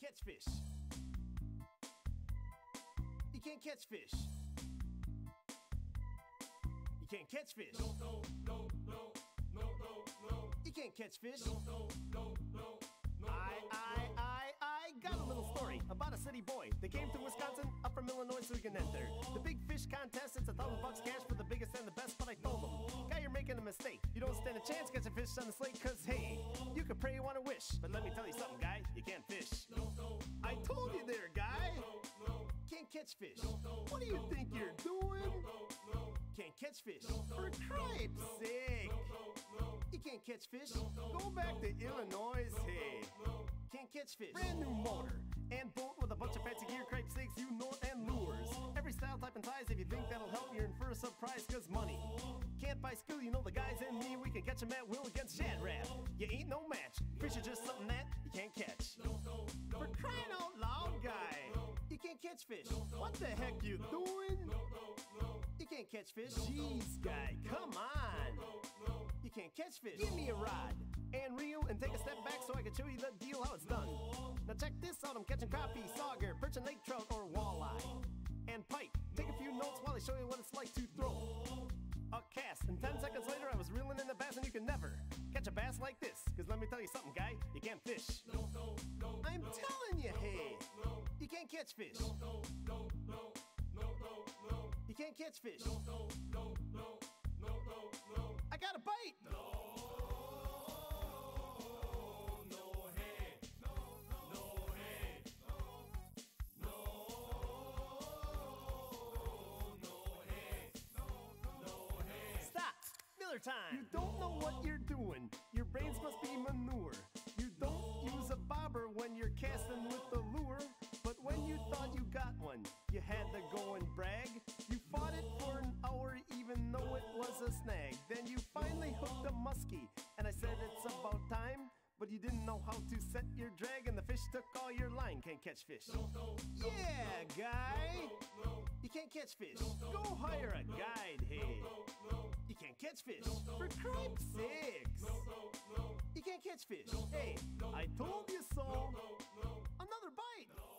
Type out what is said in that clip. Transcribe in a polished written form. can't catch fish. You can't catch fish. You can't catch fish. No, no, no, no, no, no. You can't catch fish. No, no, no, no, no. I got a little story about a city boy that came to Wisconsin, up from Illinois, so he can enter the big fish contest. It's $1,000 bucks cash for the biggest and the best. But I told him, guy, you're making a mistake. You don't stand a chance catching fish on the slate. Cause hey, you can pray you want to wish, but let me tell you something, guy, you can't fish. I told you there, guy. Can't catch fish. What do you think you're doing? Can't catch fish. For cripe's sake. You can't catch fish. Go back to Illinois. Hey, can't catch fish. Brand new motor and boat with a bunch of fancy gear, cripe stakes, you know, and lures. Every style, type, and size. If you think that'll help, you're in for a surprise. Cause money can't buy skill. You know the guys in me. We can catch them at will against Shadrap. You ain't no match. Fish are just something that you can't catch. For crying out loud, guy. You can't catch fish. What the heck you doing? You can't catch fish. Jeez, guy, come on. You can't catch fish. Give me a rod and reel and take a step back so I can show you the deal how it's done. Now check this out, I'm catching crappie, sauger, perch and lake trout, or walleye and pike. Take a few notes while I show you what it's like to throw a cast. And 10 seconds later I was reeling in the bass, and you can never catch a bass like this. Cause let me tell you something, guy, you can't fish. I'm telling you, hey, you can't catch fish. You can't catch fish. I got a bite! No, no hay, no, no hay, no, no, no hay, no hay. Stop! Miller time! You don't know what you're doing. Your brains must be manure. You don't use a bobber when you're casting with the lure. But when you thought you got one, you had to go and brag. You fought it for an hour even though it was a snag. Then you finally hooked a muskie, and I said it's about time. But you didn't know how to set your drag, and the fish took all your line. Can't catch fish. Yeah, guy, you can't catch fish. Go hire a guide, hey. You can't catch fish. For cripe's sakes. You can't catch fish. Hey, I told you so. Another bite.